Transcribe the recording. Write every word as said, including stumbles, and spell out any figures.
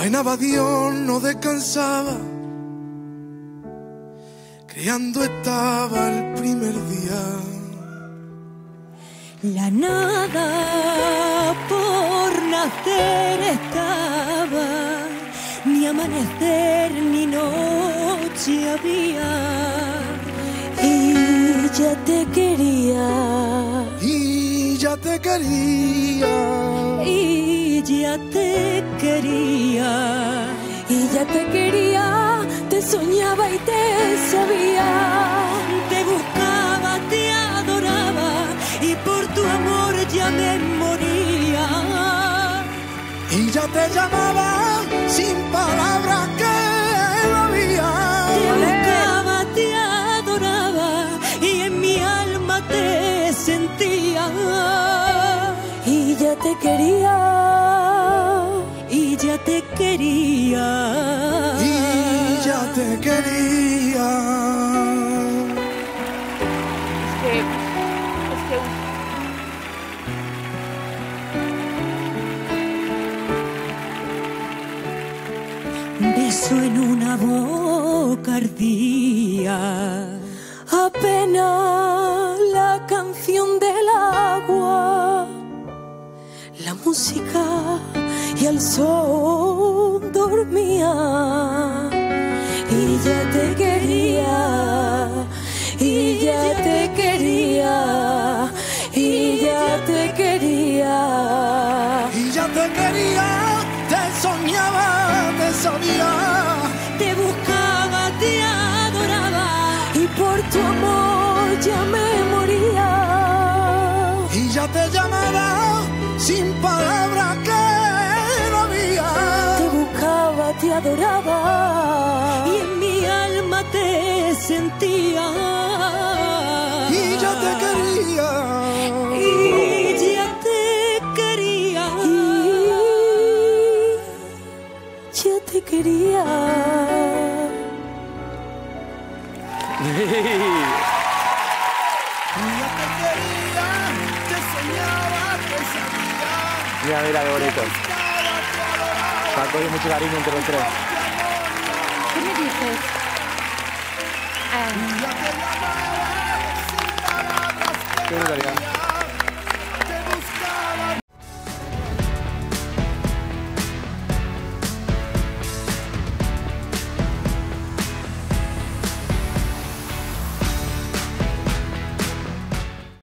faena badió no descansaba, criando estaba el primer día. La nada por nacer estaba, ni amanecer ni noche había. Y ya te quería, y ya te quería, y ya te quería, y ya te quería, te soñaba y te sabía, te buscaba, te adoraba y por tu amor ya me moría. Y ya te llamaba sin palabras que no había, te buscaba, te adoraba y en mi alma te sentía. Y ya te quería, y ya te quería, y ya te quería. Es que, es que... Beso en una boca ardía, apenas la canción del agua, la música y el sol dormía. Y ya te quería, y ya te quería, y ya te quería, y ya te quería, te soñaba, te sabía, te buscaba, te adoraba y por tu amor ya me moría. Y ya te llamaba sin palabras que no había, te buscaba, te adoraba y en mi alma te sentía. Y ya te quería, y ya te quería, y ya te quería. Mira, mira, qué bonito. Paco, hay mucho cariño entre los tres. ¿Qué me dices? Ah. Qué brutalidad.